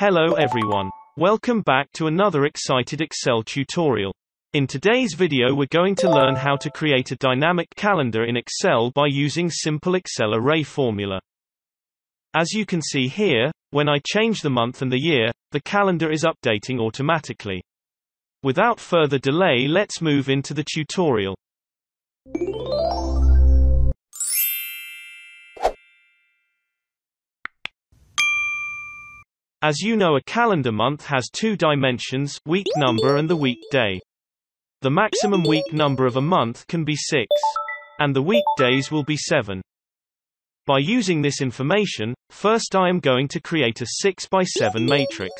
Hello everyone. Welcome back to another excited Excel tutorial. In today's video we're going to learn how to create a dynamic calendar in Excel by using simple Excel array formula. As you can see here, when I change the month and the year, the calendar is updating automatically. Without further delay, let's move into the tutorial. As you know, a calendar month has two dimensions, week number and the week day. The maximum week number of a month can be 6. And the weekdays will be 7. By using this information, first I am going to create a 6x7 matrix.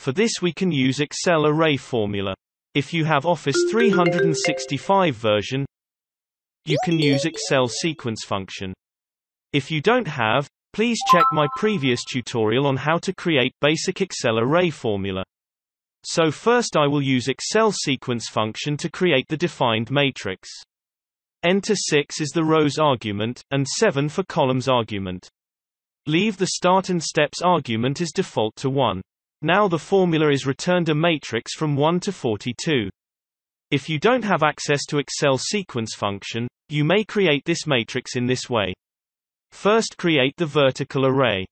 For this we can use Excel array formula. If you have Office 365 version, you can use Excel sequence function. If you don't have, please check my previous tutorial on how to create basic Excel array formula. So first I will use Excel sequence function to create the defined matrix. Enter 6 is the rows argument, and 7 for columns argument. Leave the start and steps argument as default to 1. Now the formula is returned a matrix from 1 to 42. If you don't have access to Excel sequence function, you may create this matrix in this way. First create the vertical array.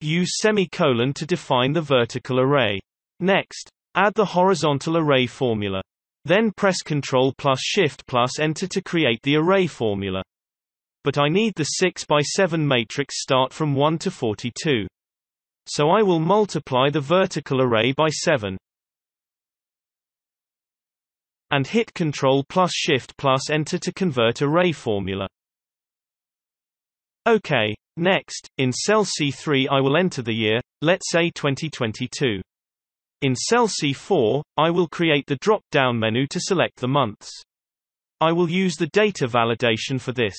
Use semicolon to define the vertical array. Next, add the horizontal array formula. Then press Ctrl+Shift+ Enter to create the array formula. But I need the 6x7 matrix start from 1 to 42. So I will multiply the vertical array by 7. And hit Ctrl+Shift+ Enter to convert array formula. OK. Next, in cell C3 I will enter the year, let's say 2022. In cell C4, I will create the drop-down menu to select the months. I will use the data validation for this.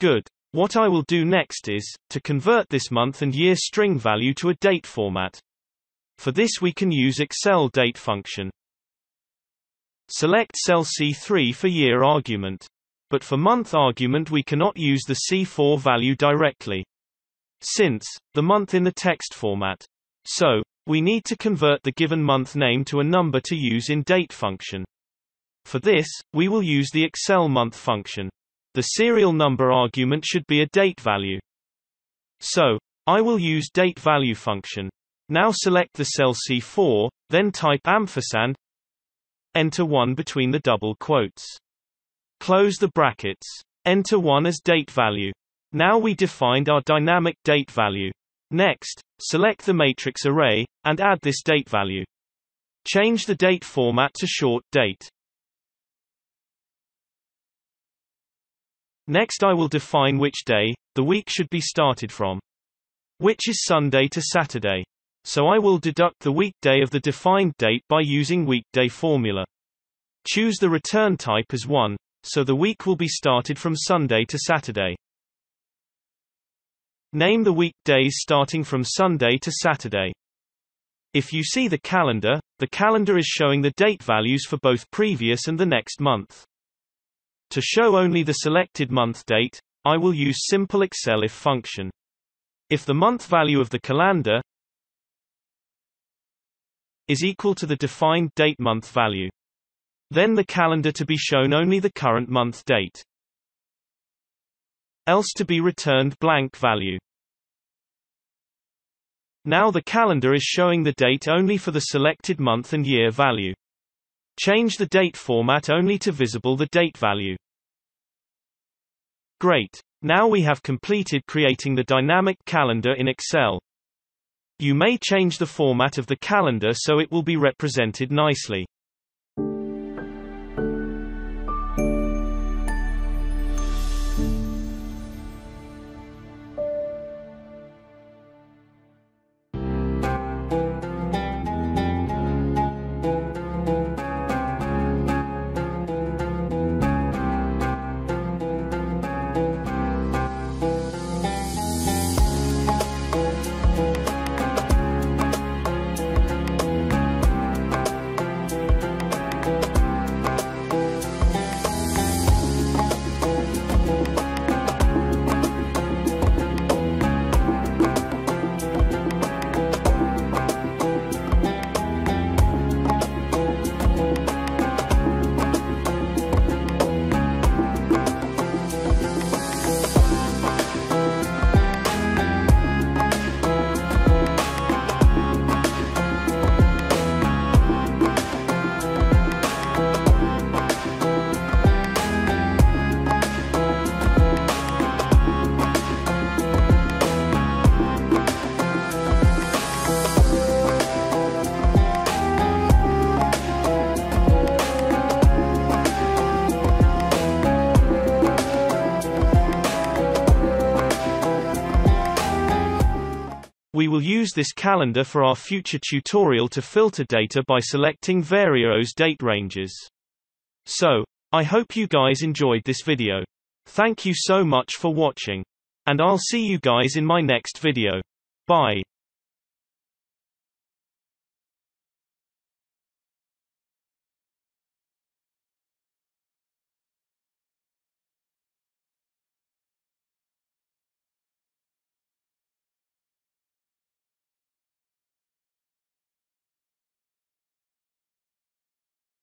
Good. What I will do next is to convert this month and year string value to a date format. For this we can use Excel date function. Select cell C3 for year argument. But for month argument we cannot use the C4 value directly, since the month in the text format. So, we need to convert the given month name to a number to use in date function. For this, we will use the Excel month function. The serial number argument should be a date value. So, I will use DATEVALUE function. Now select the cell C4, then type ampersand, enter 1 between the double quotes. Close the brackets. Enter 1 as date value. Now we defined our dynamic date value. Next, select the matrix array, and add this date value. Change the date format to short date. Next I will define which day the week should be started from, which is Sunday to Saturday. So I will deduct the weekday of the defined date by using weekday formula. Choose the return type as 1, so the week will be started from Sunday to Saturday. Name the weekdays starting from Sunday to Saturday. If you see the calendar is showing the date values for both previous and the next month. To show only the selected month date, I will use simple Excel if function. If the month value of the calendar is equal to the defined date month value, then the calendar to be shown only the current month date, else to be returned blank value. Now the calendar is showing the date only for the selected month and year value. Change the date format only to visible the date value. Great! Now we have completed creating the dynamic calendar in Excel. You may change the format of the calendar so it will be represented nicely. We will use this calendar for our future tutorial to filter data by selecting various date ranges. So, I hope you guys enjoyed this video. Thank you so much for watching. And I'll see you guys in my next video. Bye.